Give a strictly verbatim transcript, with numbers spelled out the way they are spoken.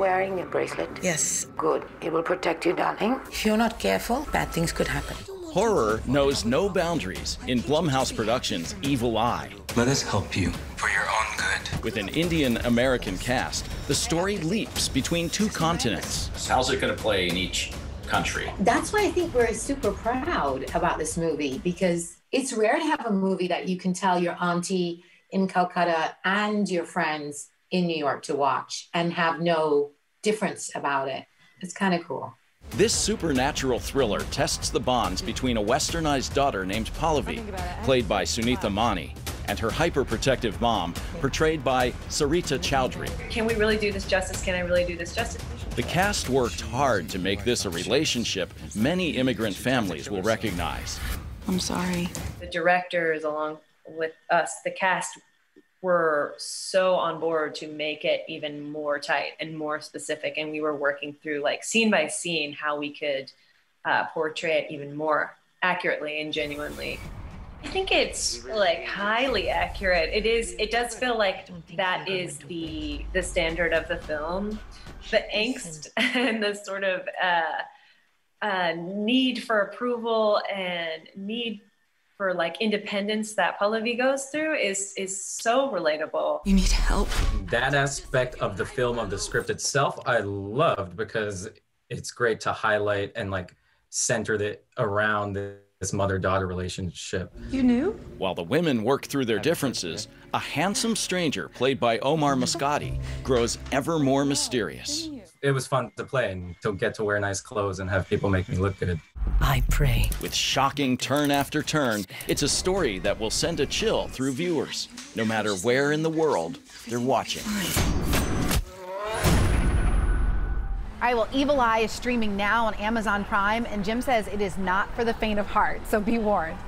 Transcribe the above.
wearing a bracelet? Yes. Good. It will protect you, darling. If you're not careful, bad things could happen. Horror knows no boundaries in Blumhouse Productions' Evil Eye. Let us help you for your own good. With an Indian-American cast, the story leaps between two continents. How's it going to play in each country? That's why I think we're super proud about this movie, because it's rare to have a movie that you can tell your auntie in Calcutta and your friends in New York to watch and have no difference about it. It's kind of cool. This supernatural thriller tests the bonds between a westernized daughter named Pallavi, played by Sunita Mani, and her hyper-protective mom, portrayed by Sarita Choudhury. Can we really do this justice? Can I really do this justice? The cast worked hard to make this a relationship many immigrant families will recognize. I'm sorry. The directors, along with us, the cast, were so on board to make it even more tight and more specific, and we were working through, like, scene by scene, how we could uh, portray it even more accurately and genuinely. I think it's, like, highly accurate. It is. It does feel like that is the the standard of the film. The angst and the sort of uh, uh, need for approval and need for, like, independence that Pallavi goes through is is so relatable. You need help. That aspect of the film, of the script itself, I loved, because it's great to highlight and, like, center it around this mother-daughter relationship. You knew? While the women work through their differences, a handsome stranger played by Omar Maskati grows ever more mysterious. It was fun to play and to get to wear nice clothes and have people make me look good. I pray. With shocking turn after turn, it's a story that will send a chill through viewers, no matter where in the world they're watching. All right, well, Evil Eye is streaming now on Amazon Prime, and Jim says it is not for the faint of heart, so be warned.